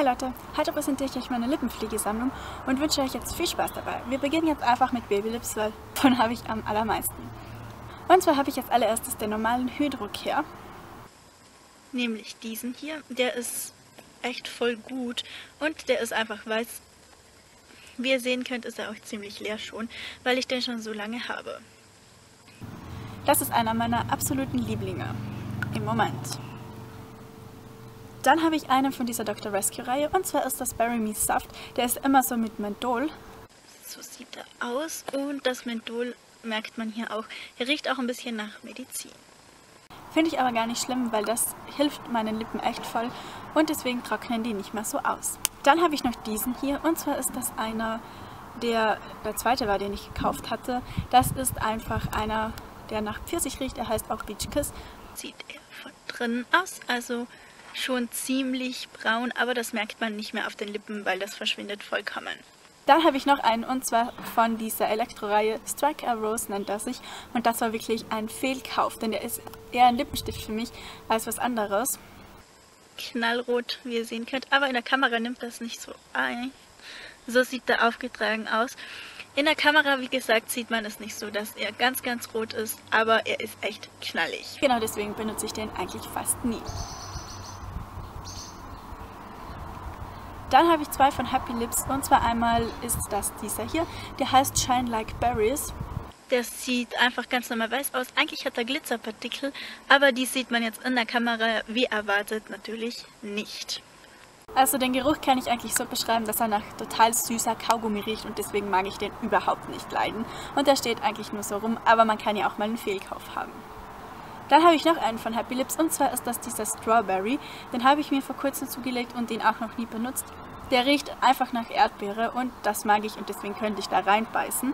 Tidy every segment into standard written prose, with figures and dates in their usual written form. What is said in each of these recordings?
Hi Leute, heute präsentiere ich euch meine Lippenpflegesammlung und wünsche euch jetzt viel Spaß dabei. Wir beginnen jetzt einfach mit Baby-Lips, weil davon habe ich am allermeisten. Und zwar habe ich als allererstes den normalen Hydrocare, nämlich diesen hier. Der ist echt voll gut und der ist einfach weiß. Wie ihr sehen könnt, ist er auch ziemlich leer schon, weil ich den schon so lange habe. Das ist einer meiner absoluten Lieblinge im Moment. Dann habe ich einen von dieser Dr. Rescue-Reihe und zwar ist das Berry Me Saft. Der ist immer so mit Menthol. So sieht er aus und das Menthol merkt man hier auch. Er riecht auch ein bisschen nach Medizin. Finde ich aber gar nicht schlimm, weil das hilft meinen Lippen echt voll und deswegen trocknen die nicht mehr so aus. Dann habe ich noch diesen hier und zwar ist das einer, der zweite war, den ich gekauft hatte. Das ist einfach einer, der nach Pfirsich riecht. Er heißt auch Beach Kiss. Sieht er von drinnen aus, also schon ziemlich braun, aber das merkt man nicht mehr auf den Lippen, weil das verschwindet vollkommen. Dann habe ich noch einen und zwar von dieser Elektroreihe, Strike a Rose nennt er sich, und das war wirklich ein Fehlkauf, denn der ist eher ein Lippenstift für mich als was anderes. Knallrot, wie ihr sehen könnt, aber in der Kamera nimmt das nicht so ein. So sieht er aufgetragen aus. In der Kamera, wie gesagt, sieht man es nicht so, dass er ganz, ganz rot ist, aber er ist echt knallig. Genau deswegen benutze ich den eigentlich fast nie. Dann habe ich zwei von Happy Lips und zwar einmal ist das dieser hier, der heißt Shine Like Berries. Der sieht einfach ganz normal weiß aus, eigentlich hat er Glitzerpartikel, aber die sieht man jetzt in der Kamera, wie erwartet, natürlich nicht. Also den Geruch kann ich eigentlich so beschreiben, dass er nach total süßer Kaugummi riecht und deswegen mag ich den überhaupt nicht leiden. Und der steht eigentlich nur so rum, aber man kann ja auch mal einen Fehlkauf haben. Dann habe ich noch einen von Happy Lips und zwar ist das dieser Strawberry. Den habe ich mir vor kurzem zugelegt und den auch noch nie benutzt. Der riecht einfach nach Erdbeere und das mag ich und deswegen könnte ich da reinbeißen.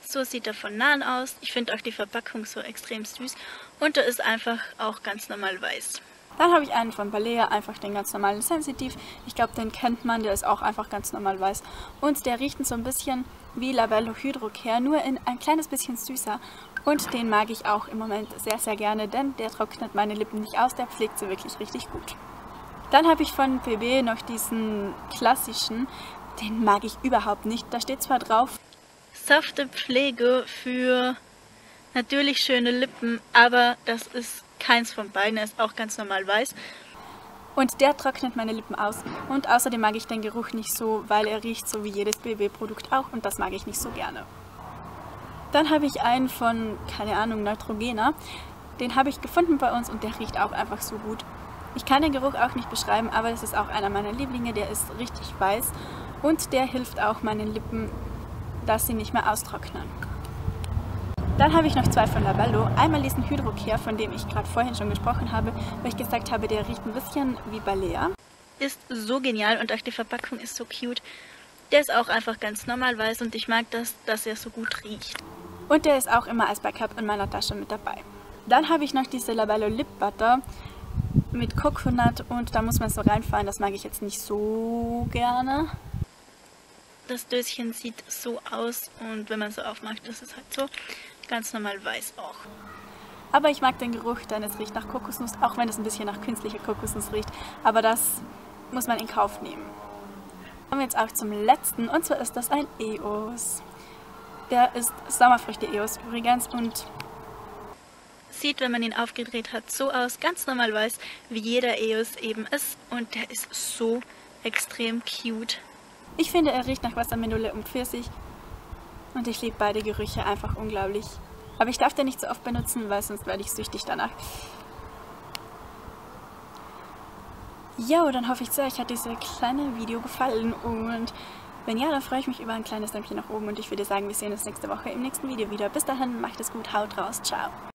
So sieht er von nahen aus. Ich finde auch die Verpackung so extrem süß und er ist einfach auch ganz normal weiß. Dann habe ich einen von Balea, einfach den ganz normalen Sensitiv. Ich glaube, den kennt man, der ist auch einfach ganz normal weiß. Und der riecht so ein bisschen wie Labello Hydrocare, nur in ein kleines bisschen süßer. Und den mag ich auch im Moment sehr, sehr gerne, denn der trocknet meine Lippen nicht aus, der pflegt sie wirklich richtig gut. Dann habe ich von BB noch diesen klassischen, den mag ich überhaupt nicht. Da steht zwar drauf, sanfte Pflege für natürlich schöne Lippen, aber das ist keins von beiden, er ist auch ganz normal weiß. Und der trocknet meine Lippen aus und außerdem mag ich den Geruch nicht so, weil er riecht so wie jedes BB-Produkt auch und das mag ich nicht so gerne. Dann habe ich einen von, keine Ahnung, Neutrogena. Den habe ich gefunden bei uns und der riecht auch einfach so gut. Ich kann den Geruch auch nicht beschreiben, aber das ist auch einer meiner Lieblinge. Der ist richtig weiß und der hilft auch meinen Lippen, dass sie nicht mehr austrocknen. Dann habe ich noch zwei von Labello. Einmal diesen Hydrocare, von dem ich gerade vorhin schon gesprochen habe, weil ich gesagt habe, der riecht ein bisschen wie Balea. Ist so genial und auch die Verpackung ist so cute. Der ist auch einfach ganz normal weiß und ich mag das, dass er so gut riecht. Und der ist auch immer als Backup in meiner Tasche mit dabei. Dann habe ich noch diese Labello Lip Butter mit Coconut und da muss man so reinfahren, das mag ich jetzt nicht so gerne. Das Döschen sieht so aus und wenn man so aufmacht, das ist halt so ganz normal weiß auch. Aber ich mag den Geruch, denn es riecht nach Kokosnuss, auch wenn es ein bisschen nach künstlicher Kokosnuss riecht, aber das muss man in Kauf nehmen. Kommen wir jetzt auch zum letzten und zwar ist das ein Eos. Der ist Sommerfrüchte-Eos übrigens und sieht, wenn man ihn aufgedreht hat, so aus, ganz normal weiß, wie jeder Eos eben ist und der ist so extrem cute. Ich finde, er riecht nach Wassermelone und Pfirsich und ich liebe beide Gerüche einfach unglaublich. Aber ich darf den nicht so oft benutzen, weil sonst werde ich süchtig danach. Jo, dann hoffe ich sehr, euch hat dieses kleine Video gefallen und wenn ja, dann freue ich mich über ein kleines Däumchen nach oben und ich würde sagen, wir sehen uns nächste Woche im nächsten Video wieder. Bis dahin, macht es gut, haut raus, ciao!